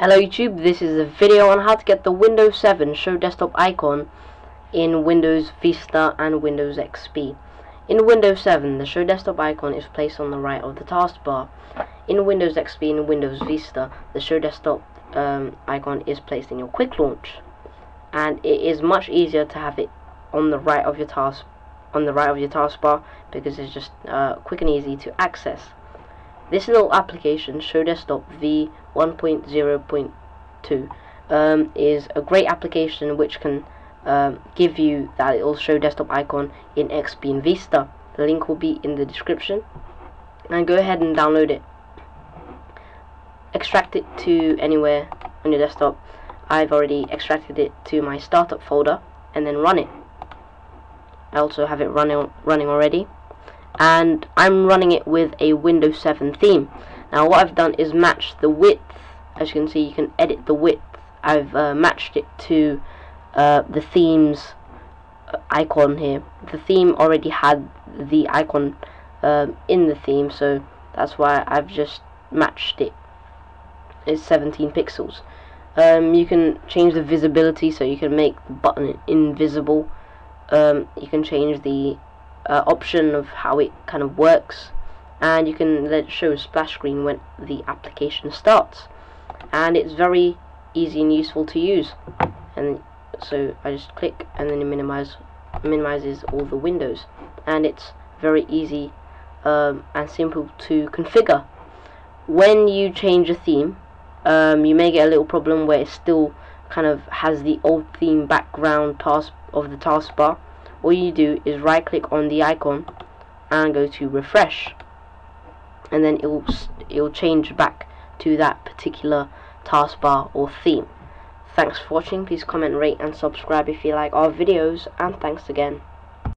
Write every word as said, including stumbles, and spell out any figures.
Hello YouTube, this is a video on how to get the Windows seven Show Desktop icon in Windows Vista and Windows X P. In Windows seven, the Show Desktop icon is placed on the right of the taskbar. In Windows X P and Windows Vista, the Show Desktop um, icon is placed in your quick launch, and it is much easier to have it on the right of your task on the right of your taskbar because it's just uh, quick and easy to access. This little application, Show Desktop v one point zero point two, um, is a great application which can um, give you that little Show Desktop icon in X P and Vista. The link will be in the description, and go ahead and download it. Extract it to anywhere on your desktop. I've already extracted it to my startup folder, and then run it. I also have it running running already. And I'm running it with a Windows seven theme. Now what I've done is match the width. As you can see, you can edit the width. I've uh, matched it to uh, the theme's icon here. The theme already had the icon um, in the theme, so that's why I've just matched it. It's seventeen pixels. Um, you can change the visibility, so you can make the button invisible. Um, you can change the Uh, option of how it kind of works, and you can let it show a splash screen when the application starts, and it's very easy and useful to use. And so I just click, and then it minimize, minimizes all the windows, and it's very easy um, and simple to configure. When you change a theme, um, you may get a little problem where it still kind of has the old theme background task of the taskbar. All you do is right click on the icon and go to refresh, and then it will it will change back to that particular taskbar or theme. Thanks for watching. Please comment, rate and subscribe if you like our videos, and thanks again.